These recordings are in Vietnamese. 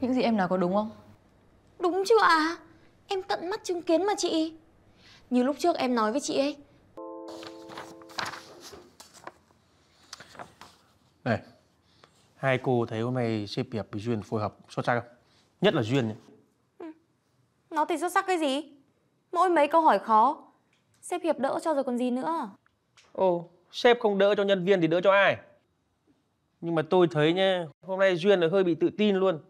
Những gì em nói có đúng không? Đúng chứ ạ. À? Em tận mắt chứng kiến mà chị. Như lúc trước em nói với chị ấy. Này, hai cô thấy hôm nay xếp hiệp với Duyên phối hợp xuất sắc không? Nhất là Duyên nhé. Nó thì xuất sắc cái gì? Mỗi mấy câu hỏi khó sếp Hiệp đỡ cho rồi còn gì nữa. Ồ, sếp không đỡ cho nhân viên thì đỡ cho ai? Nhưng mà tôi thấy nha, hôm nay Duyên là hơi bị tự tin luôn.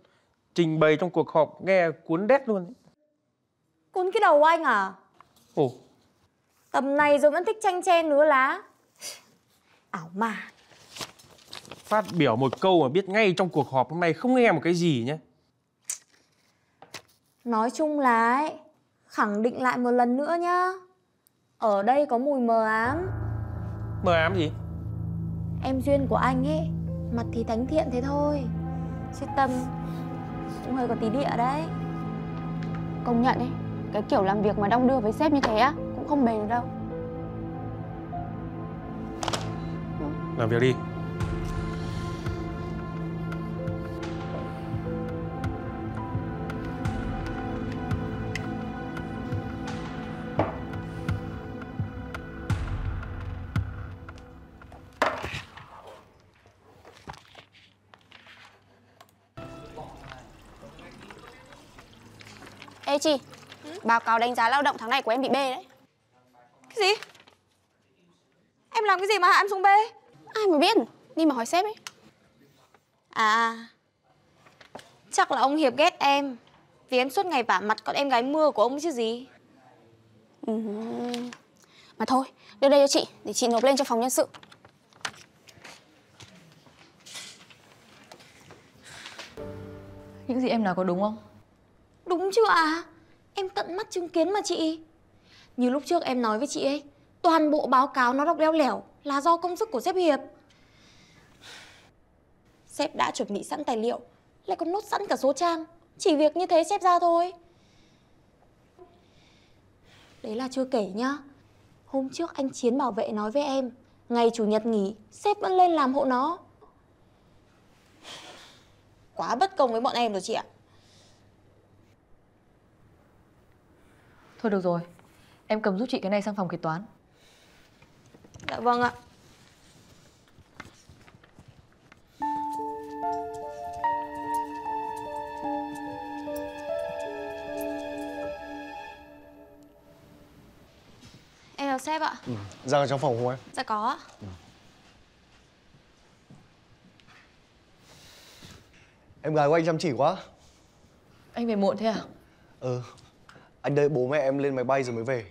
Trình bày trong cuộc họp nghe cuốn đét luôn. Cuốn cái đầu anh à? Ồ, tầm này rồi vẫn thích chanh tre nứa lá. Ảo mà. Phát biểu một câu mà biết ngay trong cuộc họp hôm nay không nghe một cái gì nhé. Nói chung là ấy, khẳng định lại một lần nữa nhá, ở đây có mùi mờ ám. Mờ ám gì? Em Duyên của anh ấy, mặt thì thánh thiện thế thôi, chứ tâm cũng hơi có tí địa đấy. Công nhận ấy, cái kiểu làm việc mà đong đưa với sếp như thế á, cũng không bền được đâu. Làm việc đi. Ê chị, báo cáo đánh giá lao động tháng này của em bị B đấy. Cái gì? Em làm cái gì mà hạ em xuống B? Ai mà biết, đi mà hỏi sếp ấy. À, chắc là ông Hiệp ghét em vì em suốt ngày vả mặt con em gái mưa của ông chứ gì. Mà thôi, đưa đây cho chị, để chị nộp lên cho phòng nhân sự. Những gì em nói có đúng không? Đúng chứ ạ. À? Em tận mắt chứng kiến mà chị. Như lúc trước em nói với chị ấy, toàn bộ báo cáo nó đọc leo lẻo là do công sức của sếp Hiệp. Sếp đã chuẩn bị sẵn tài liệu, lại còn nốt sẵn cả số trang. Chỉ việc như thế sếp ra thôi. Đấy là chưa kể nhá, hôm trước anh Chiến bảo vệ nói với em, ngày chủ nhật nghỉ sếp vẫn lên làm hộ nó. Quá bất công với bọn em rồi chị ạ. Thôi được rồi, em cầm giúp chị cái này sang phòng kế toán. Dạ vâng ạ. Em là sếp ạ. Ra ở trong phòng không em? Dạ có ạ. Em gái của anh chăm chỉ quá. Anh về muộn thế à? Ừ. Anh đợi bố mẹ em lên máy bay rồi mới về.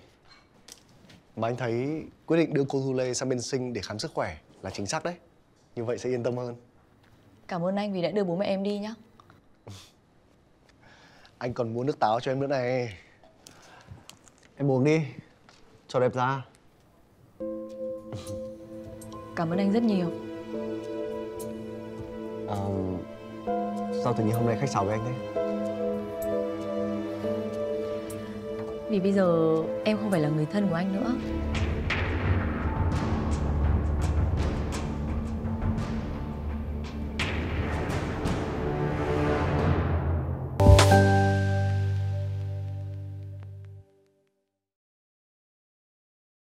Mà anh thấy quyết định đưa cô Thu Lê sang bên Sinh để khám sức khỏe là chính xác đấy. Như vậy sẽ yên tâm hơn. Cảm ơn anh vì đã đưa bố mẹ em đi nhá. Anh còn muốn nước táo cho em nữa này. Em uống đi, cho đẹp ra. Cảm ơn anh rất nhiều. À, sao tự nhiên hôm nay khách sáo với anh thế? Vì bây giờ em không phải là người thân của anh nữa.